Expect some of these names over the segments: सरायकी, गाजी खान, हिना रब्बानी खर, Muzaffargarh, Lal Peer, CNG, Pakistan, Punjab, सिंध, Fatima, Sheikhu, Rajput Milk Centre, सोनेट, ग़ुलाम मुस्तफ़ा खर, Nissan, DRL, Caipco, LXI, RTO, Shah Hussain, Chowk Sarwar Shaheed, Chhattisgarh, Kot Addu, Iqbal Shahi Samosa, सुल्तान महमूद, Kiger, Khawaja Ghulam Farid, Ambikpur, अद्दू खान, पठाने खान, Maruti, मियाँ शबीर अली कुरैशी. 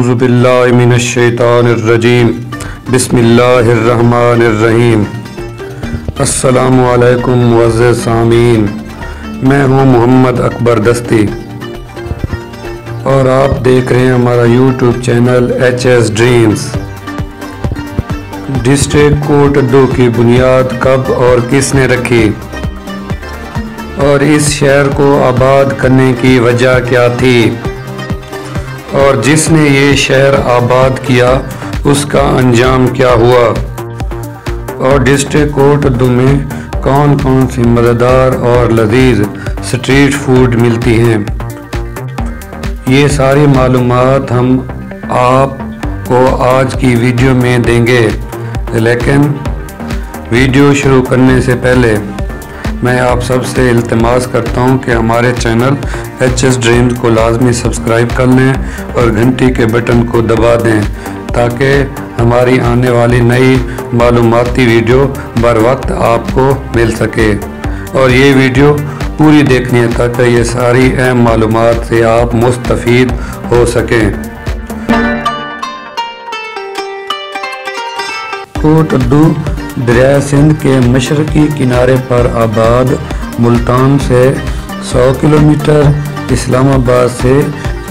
अऊज़ु बिल्लाहि मिनश्शैतानिर्रजीम बिस्मिल्लाहिर्रहमानिर्रहीम। अस्सलामु अलैकुम अज़ीज़ सामीन, मैं हूँ मोहम्मद अकबर दस्ती और आप देख रहे हैं हमारा YouTube channel HS dreams. District Kot Addu की बुनियाद कब और किसने रखी और इस शहर को आबाद करने की वजह क्या थी और जिसने ये शहर आबाद किया उसका अंजाम क्या हुआ और डिस्ट्रिक्ट कोट अड्डू में कौन कौन सी मज़ेदार और लजीज स्ट्रीट फूड मिलती हैं। ये सारी मालूमात हम आप को आज की वीडियो में देंगे, लेकिन वीडियो शुरू करने से पहले मैं आप सब से इल्तमास करता हूं कि हमारे चैनल HS ड्रीम्स को लाजमी सब्सक्राइब कर लें और घंटी के बटन को दबा दें ताकि हमारी आने वाली नई मालूमाती वीडियो बर वक्त आपको मिल सके। और ये वीडियो पूरी देखनी है ताकि ये सारी अहम मालूमात से आप मुस्तफ़ीद हो सकें। कोट अड्डू दरिया सिंध के मशरकी किनारे पर आबाद मुल्तान से 100 किलोमीटर, इस्लामाबाद से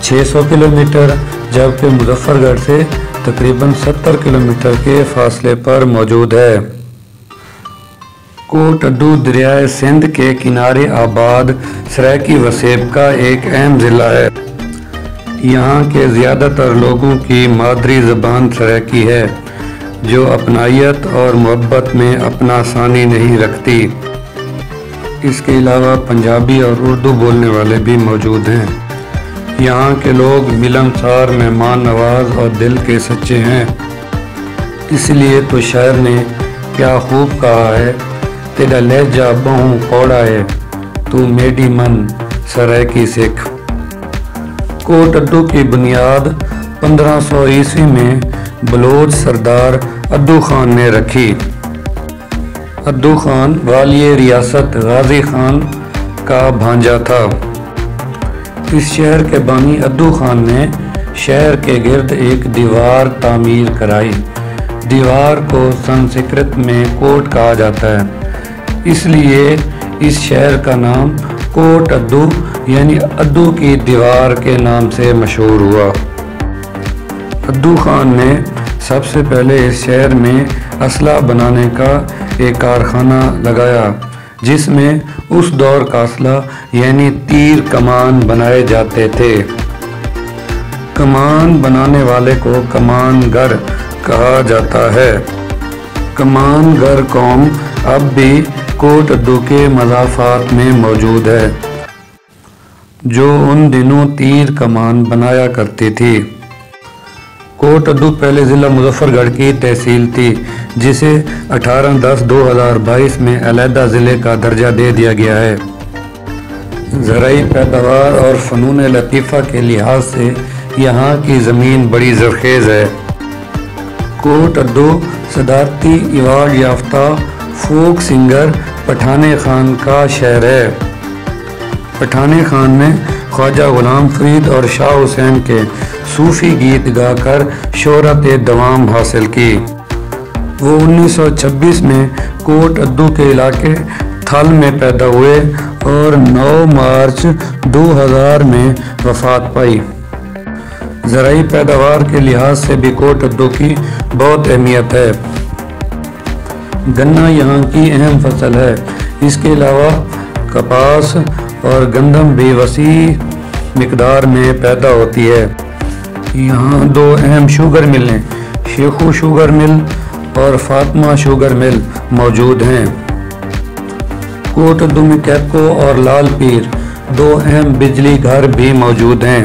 600 किलोमीटर जबकि मुजफ्फरगढ़ से तकरीबन 70 किलोमीटर के फासले पर मौजूद है। कोट अड्डू दरिया सिंध के किनारे आबाद सरायकी वसेब का एक अहम ज़िला है। यहाँ के ज़्यादातर लोगों की मादरी ज़बान सरायकी है जो अपनायत और मोहब्बत में अपना सानी नहीं रखती। इसके अलावा पंजाबी और उर्दू बोलने वाले भी मौजूद हैं। यहाँ के लोग मिलनसार, मेहमान नवाज और दिल के सच्चे हैं। इसलिए तो शायर ने क्या खूब कहा है, तेरा लहजा बहु कौड़ा है, तू मेडी मन सरायकी सिख। कोट अड्डू की बुनियाद 1500 ईस्वी में बलोच सरदार अद्दू खान ने रखी। अद्दू खान वाली रियासत गाजी खान का भांजा था। इस शहर के बानी अद्दू खान ने शहर के गिर्द एक दीवार तामीर कराई। दीवार को संस्कृत में कोट कहा जाता है, इसलिए इस शहर का नाम कोट अद्दू यानी अद्दू की दीवार के नाम से मशहूर हुआ। अद्दू खान ने सबसे पहले इस शहर में असला बनाने का एक कारखाना लगाया जिसमें उस दौर का असला यानी तीर कमान बनाए जाते थे। कमान बनाने वाले को कमानगर कहा जाता है। कमानगर कौम अब भी कोट अड्डू के मज़ाफ़ात में मौजूद है जो उन दिनों तीर कमान बनाया करती थी। कोट अड्डू पहले ज़िला मुजफ्फरगढ़ की तहसील थी जिसे 18/10/2022 में अलहदा ज़िले का दर्जा दे दिया गया है। ज़राई पैदावार और फ़नून लतीफ़ा के लिहाज से यहाँ की ज़मीन बड़ी ज़रखेज़ है। कोट अड्डू सदारती एवार्ड याफ्ता फोक सिंगर पठाने खान का शहर है। पठाने खान ने ख्वाजा गुलाम फरीद और शाह हुसैन के सूफ़ी गीत गाकर शोहरत दवाम हासिल की। वो 1926 में कोट अड्डू के इलाके थल में पैदा हुए और 9 मार्च 2000 में वफ़ात पाई। ज़राई पैदावार के लिहाज से भी कोट अड्डू की बहुत अहमियत है। गन्ना यहाँ की अहम फसल है। इसके अलावा कपास और गंदम भी वसी मिकदार में पैदा होती है। यहाँ 2 अहम शुगर मिलें शेखू शुगर मिल और फातिमा शुगर मिल मौजूद हैं। कोट अड्डू में कैपको और लाल पीर 2 अहम बिजली घर भी मौजूद हैं।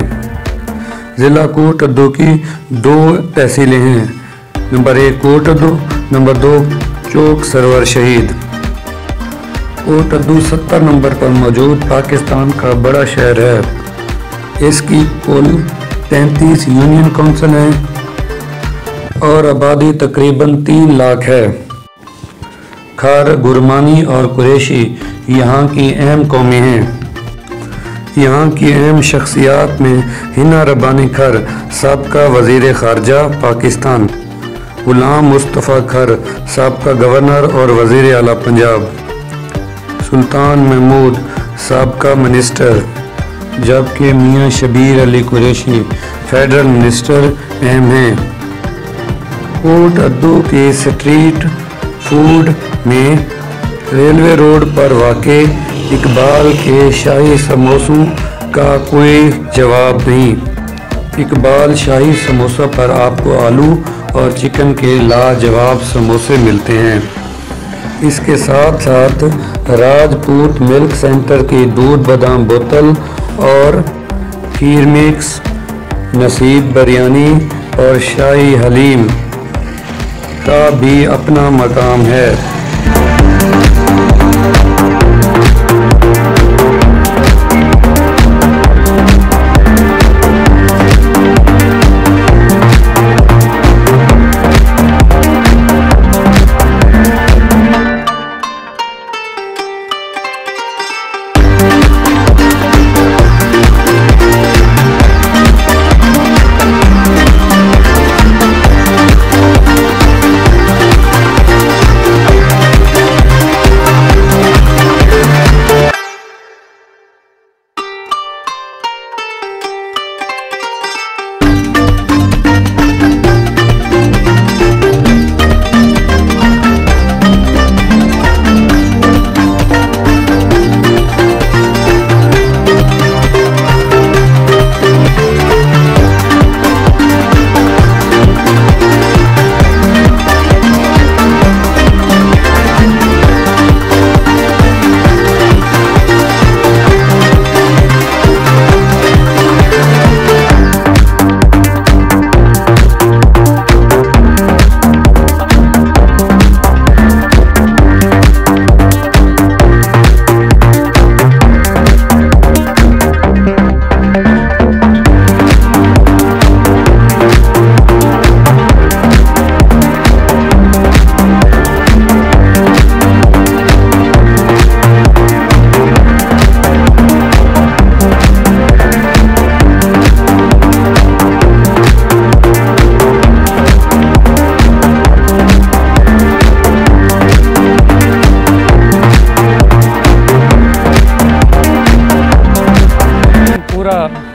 ज़िला कोट अड्डू की 2 तहसीलें हैं, number 1 Kot Addu, number 2 Chowk Sarwar Shaheed. Kot Addu 70 number पर मौजूद पाकिस्तान का बड़ा शहर है। इसकी कुल 35 यूनियन काउंसिल हैं और आबादी तकरीबन 3 लाख है। खार, गुरमानी और कुरैशी यहाँ की अहम कौमें हैं। यहाँ की अहम शख्सियात में हिना रब्बानी खर, साबका वज़ीर ख़ारजा पाकिस्तान, ग़ुलाम मुस्तफ़ा खर, साबका गवर्नर और वज़ीर आला पंजाब, सुल्तान महमूद, साबका मिनिस्टर, जबकि मियाँ शबीर अली कुरैशी फेडरल मिनिस्टर अहम हैं। कोट अद्दू के स्ट्रीट फूड में रेलवे रोड पर वाक़े इकबाल के शाही समोसों का कोई जवाब नहीं। इकबाल शाही समोसा पर आपको आलू और चिकन के लाजवाब समोसे मिलते हैं। इसके साथ साथ राजपूत मिल्क सेंटर की दूध बादाम बोतल और खीर मिक्स, नसीब बिरयानी और शाही हलीम का भी अपना मकाम है।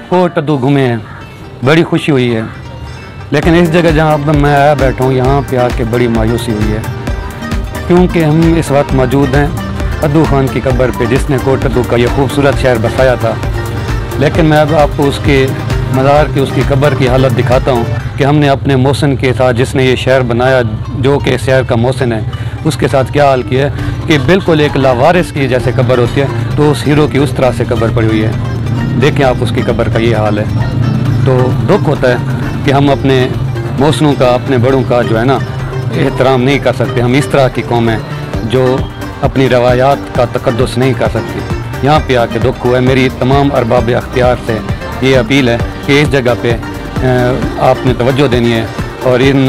कोट अद्दू घूमे हैं, बड़ी खुशी हुई है, लेकिन इस जगह जहाँ अब मैं आया बैठा हूँ यहाँ पे आके बड़ी मायूसी हुई है, क्योंकि हम इस वक्त मौजूद हैं अद्दू खान की कब्र पे, जिसने कोट अद्दू का यह खूबसूरत शहर बसाया था। लेकिन मैं अब आपको उसके मज़ार की, उसकी कब्र की हालत दिखाता हूँ कि हमने अपने मोहसिन के साथ, जिसने ये शहर बनाया, जो कि शहर का मोहसिन है, उसके साथ क्या हाल किया है कि बिल्कुल एक लावारिस की जैसे कब्र होती है, तो उस हीरो की उस तरह से कब्र पड़ी हुई है। देखें आप उसकी कब्र का ये हाल है, तो दुख होता है कि हम अपने मोहसिनों का, अपने बड़ों का जो है ना, एहतराम नहीं कर सकते। हम इस तरह की कौम है जो अपनी रवायात का तकद्दुस नहीं कर सकती। यहाँ पे आके दुख हुआ है। मेरी तमाम अरबाब अख्तियार से ये अपील है कि इस जगह पे आपने तवज्जो देनी है और इन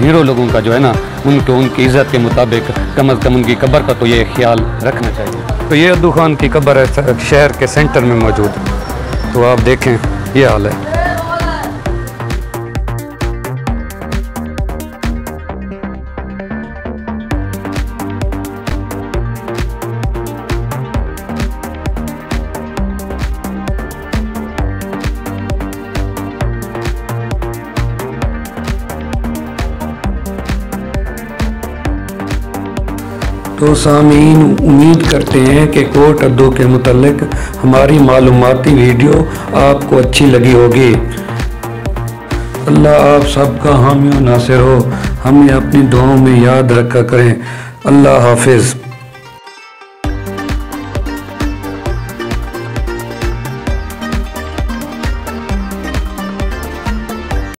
हीरो लोगों का जो है ना, उनको उनकी इज़्ज़त के मुताबिक कम अज़ कम उनकी कब्र का तो ये ख्याल रखना चाहिए। तो ये अद्दू खान की कब्र है, शहर के सेंटर में मौजूद है, तो आप देखें ये हाल है। तो सामीन, उम्मीद करते हैं कि कोट अद्दू के मुतल्लिक हमारी मालूमाती वीडियो आपको अच्छी लगी होगी। अल्लाह आप सबका हामी और नासिर हो। हमें अपनी दुआओं में याद रखा करें। अल्लाह हाफिज़।